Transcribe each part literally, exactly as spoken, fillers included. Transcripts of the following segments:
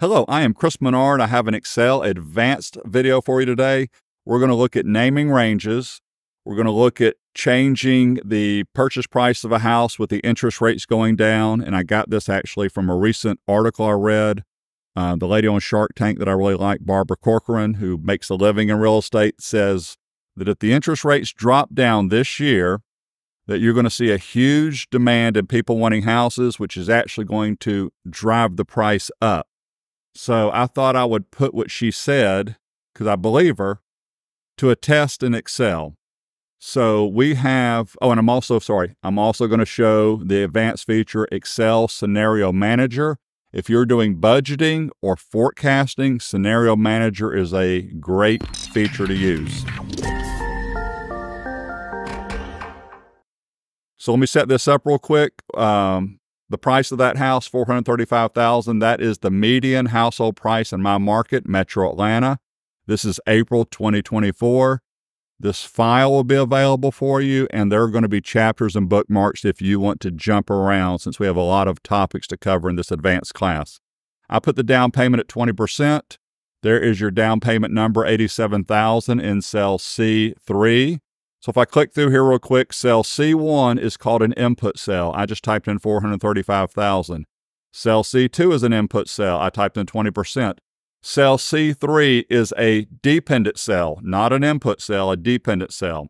Hello, I am Chris Menard. I have an Excel Advanced video for you today. We're going to look at naming ranges. We're going to look at changing the purchase price of a house with the interest rates going down. And I got this actually from a recent article I read. Uh, the lady on Shark Tank that I really like, Barbara Corcoran, who makes a living in real estate, says that if the interest rates drop down this year, that you're going to see a huge demand in people wanting houses, which is actually going to drive the price up. So I thought I would put what she said, because I believe her, to a test in Excel. So we have, oh, and I'm also, sorry, I'm also going to show the advanced feature Excel Scenario Manager. If you're doing budgeting or forecasting, Scenario Manager is a great feature to use. So let me set this up real quick. Um, The price of that house, four hundred thirty-five thousand dollars, that is the median household price in my market, Metro Atlanta. This is April twenty twenty-four. This file will be available for you, and there are going to be chapters and bookmarks if you want to jump around, since we have a lot of topics to cover in this advanced class. I put the down payment at twenty percent. There is your down payment number, eighty-seven thousand dollars, in cell C three. So if I click through here real quick, cell C one is called an input cell. I just typed in four hundred thirty-five thousand dollars. Cell C two is an input cell. I typed in twenty percent. Cell C three is a dependent cell, not an input cell, a dependent cell.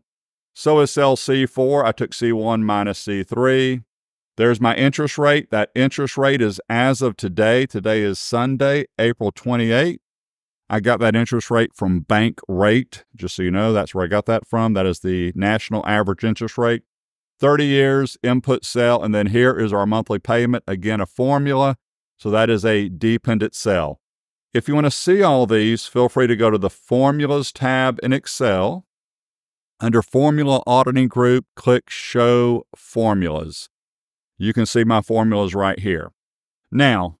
So is cell C four. I took C one minus C three. There's my interest rate. That interest rate is as of today. Today is Sunday, April twenty-eighth. I got that interest rate from Bank Rate, just so you know, that's where I got that from. That is the national average interest rate. thirty years, input cell, and then here is our monthly payment. Again, a formula, so that is a dependent cell. If you want to see all these, feel free to go to the Formulas tab in Excel. Under Formula Auditing Group, click Show Formulas. You can see my formulas right here. Now,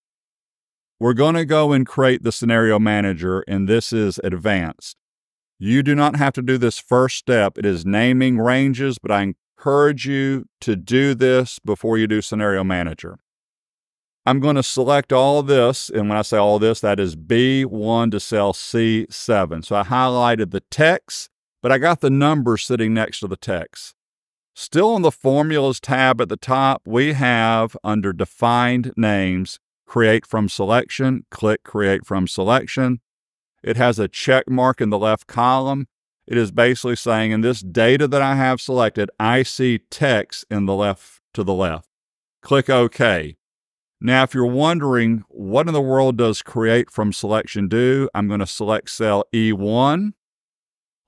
we're going to go and create the Scenario Manager, and this is advanced. You do not have to do this first step. It is naming ranges, but I encourage you to do this before you do Scenario Manager. I'm going to select all this, and when I say all this, that is B one to cell C seven. So I highlighted the text, but I got the numbers sitting next to the text. Still on the Formulas tab at the top, we have, under Defined Names, Create from Selection, click Create from Selection. It has a check mark in the left column. It is basically saying, in this data that I have selected, I see text in the left to the left. Click OK. Now, if you're wondering, what in the world does Create from Selection do? I'm going to select cell E one.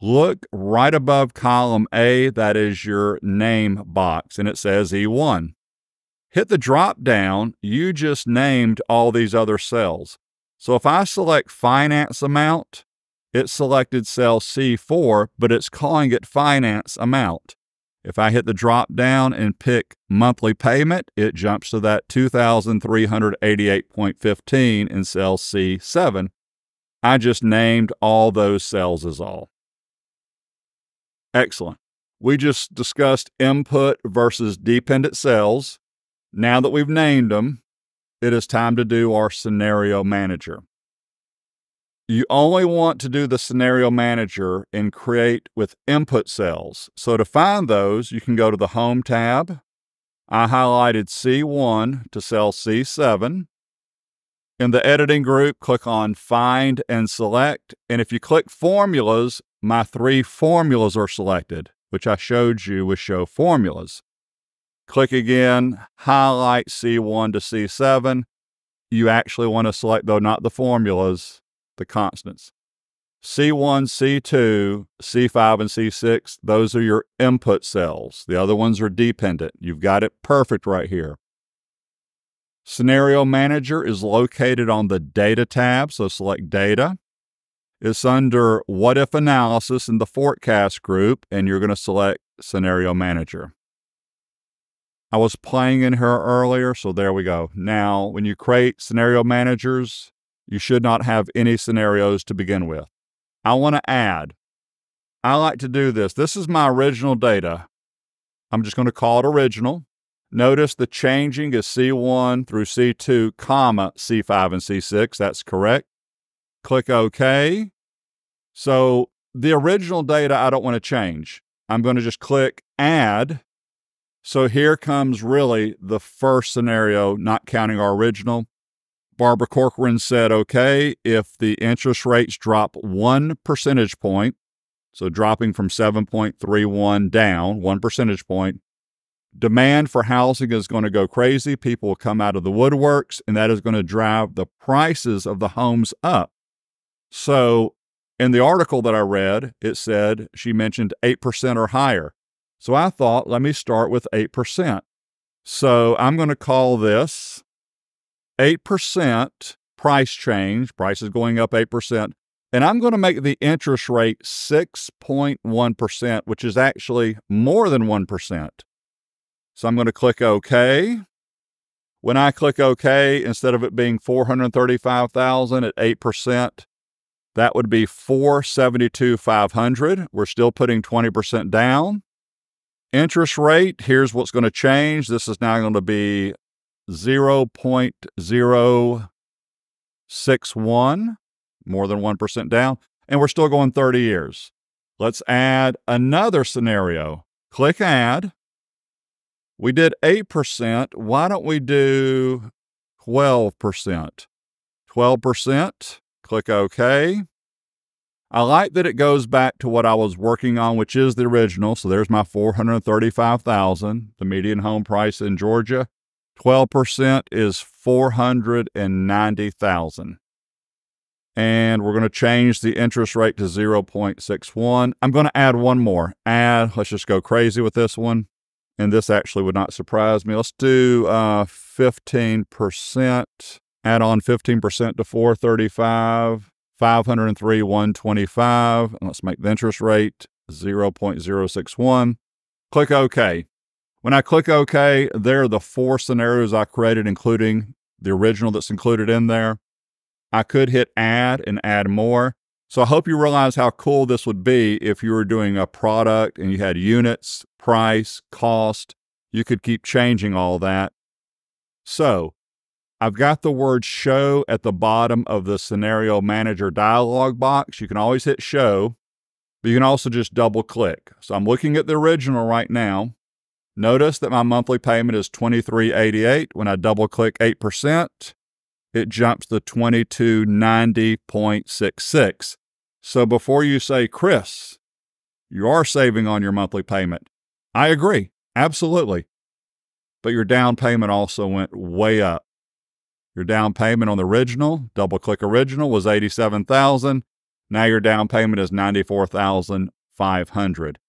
Look right above column A, that is your name box, and it says E one. Hit the drop down, you just named all these other cells. So if I select finance amount, it selected cell C four, but it's calling it finance amount. If I hit the drop down and pick monthly payment, it jumps to that two thousand three hundred eighty-eight point one five in cell C seven. I just named all those cells as all. Excellent. We just discussed input versus dependent cells. Now that we've named them, it is time to do our Scenario Manager. You only want to do the Scenario Manager and create with input cells. So to find those, you can go to the Home tab. I highlighted C one to cell C seven. In the Editing group, click on Find and Select. And if you click Formulas, my three formulas are selected, which I showed you with Show Formulas. Click again, highlight C one to C seven. You actually want to select, though, not the formulas, the constants. C one, C two, C five, and C six, those are your input cells. The other ones are dependent. You've got it perfect right here. Scenario Manager is located on the Data tab, so select Data. It's under What If Analysis in the Forecast group, and you're going to select Scenario Manager. I was playing in here earlier, so there we go. Now, when you create scenario managers, you should not have any scenarios to begin with. I want to add, I like to do this. This is my original data. I'm just going to call it original. Notice the changing is C one through C two, comma, C five and C six. That's correct. Click OK. So the original data I don't want to change. I'm going to just click Add. So here comes really the first scenario, not counting our original. Barbara Corcoran said, okay, if the interest rates drop one percentage point, so dropping from seven point three one down, one percentage point, demand for housing is going to go crazy. People will come out of the woodworks, and that is going to drive the prices of the homes up. So in the article that I read, it said she mentioned eight percent or higher. So I thought, let me start with eight percent. So I'm going to call this eight percent price change. Price is going up eight percent. And I'm going to make the interest rate six point one percent, which is actually more than one percent. So I'm going to click OK. When I click OK, instead of it being four hundred thirty-five thousand dollars at eight percent, that would be four hundred seventy-two thousand five hundred dollars. We're still putting twenty percent down. Interest rate, here's what's going to change. This is now going to be zero point zero six one, more than one percent down. And we're still going thirty years. Let's add another scenario. Click Add. We did eight percent. Why don't we do twelve percent? twelve percent. Click OK. I like that it goes back to what I was working on, which is the original. So there's my four hundred thirty-five thousand dollars, the median home price in Georgia. twelve percent is four hundred ninety thousand dollars. And we're going to change the interest rate to zero point six one. I'm going to add one more. Add, let's just go crazy with this one. And this actually would not surprise me. Let's do uh, fifteen percent. Add on fifteen percent to four hundred thirty-five thousand dollars. five hundred three thousand one hundred twenty-five dollars. And let's make the interest rate zero point zero six one. Click OK. When I click OK, there are the four scenarios I created, including the original that's included in there. I could hit Add and add more. So I hope you realize how cool this would be if you were doing a product and you had units, price, cost. You could keep changing all that. So I've got the word show at the bottom of the scenario manager dialog box. You can always hit show, but you can also just double click. So I'm looking at the original right now. Notice that my monthly payment is twenty-three eighty-eight. When I double click eight percent, it jumps to twenty-two ninety point six six. So before you say, Chris, you are saving on your monthly payment. I agree, absolutely. But your down payment also went way up. Your down payment on the original, double-click original, was eighty-seven thousand dollars. Now your down payment is ninety-four thousand five hundred dollars.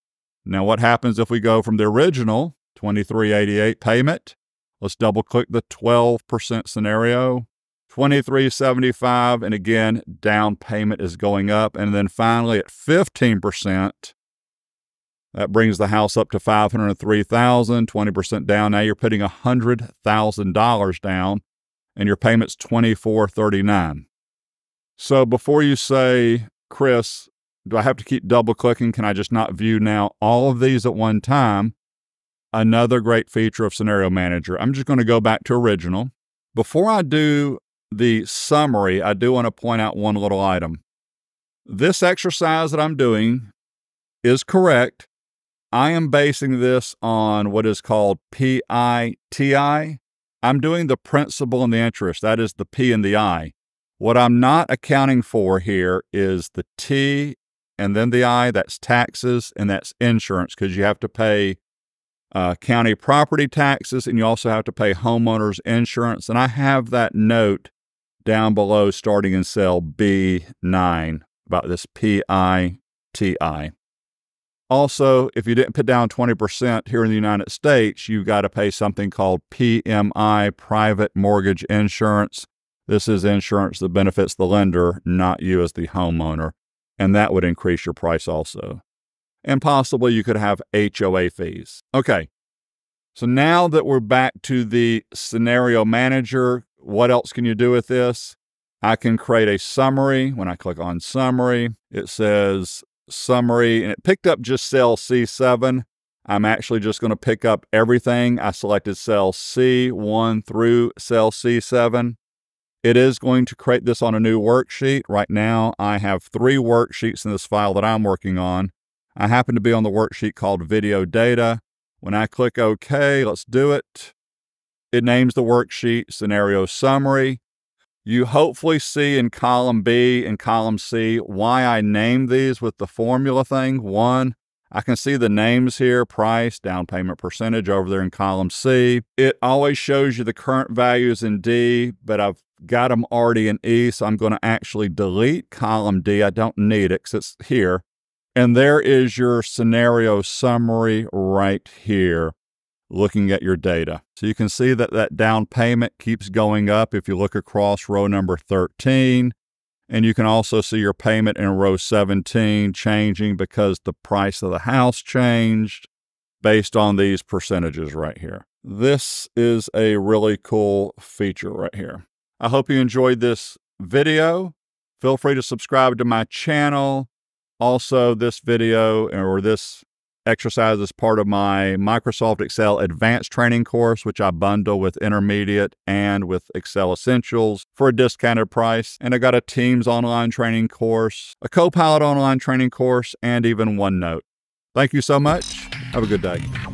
Now what happens if we go from the original twenty-three eighty-eight payment? Let's double-click the twelve percent scenario, twenty-three seventy-five, and again, down payment is going up. And then finally at fifteen percent, that brings the house up to five hundred three thousand dollars, twenty percent down. Now you're putting one hundred thousand dollars down. And your payment's twenty-four thirty-nine. So before you say, Chris, do I have to keep double clicking? Can I just not view now all of these at one time? Another great feature of Scenario Manager. I'm just going to go back to original. Before I do the summary, I do want to point out one little item. This exercise that I'm doing is correct. I am basing this on what is called P I T I. I'm doing the principal and the interest, that is the P and the I. What I'm not accounting for here is the T and then the I, that's taxes and that's insurance, because you have to pay uh, county property taxes and you also have to pay homeowners insurance. And I have that note down below starting in cell B nine about this P I T I. Also, if you didn't put down twenty percent here in the United States, you've got to pay something called P M I, private mortgage insurance. This is insurance that benefits the lender, not you as the homeowner, and that would increase your price also. And possibly you could have H O A fees. Okay, so now that we're back to the scenario manager, what else can you do with this? I can create a summary. When I click on summary, it says summary, and it picked up just cell C seven. I'm actually just going to pick up everything. I selected cell C one through cell C seven. It is going to create this on a new worksheet. Right now, I have three worksheets in this file that I'm working on. I happen to be on the worksheet called Video Data. When I click OK, let's do it. It names the worksheet Scenario Summary. You hopefully see in column B and column C why I named these with the formula thing. One, I can see the names here, price, down payment percentage over there in column C. It always shows you the current values in D, but I've got them already in E, so I'm going to actually delete column D. I don't need it because it's here. And there is your scenario summary right here, looking at your data. So you can see that that down payment keeps going up if you look across row number thirteen. And you can also see your payment in row seventeen changing because the price of the house changed based on these percentages right here. This is a really cool feature right here. I hope you enjoyed this video. Feel free to subscribe to my channel. Also, this video or this exercise is part of my Microsoft Excel Advanced Training Course, which I bundle with Intermediate and with Excel Essentials for a discounted price. And I got a Teams online training course, a Copilot online training course, and even OneNote. Thank you so much. Have a good day.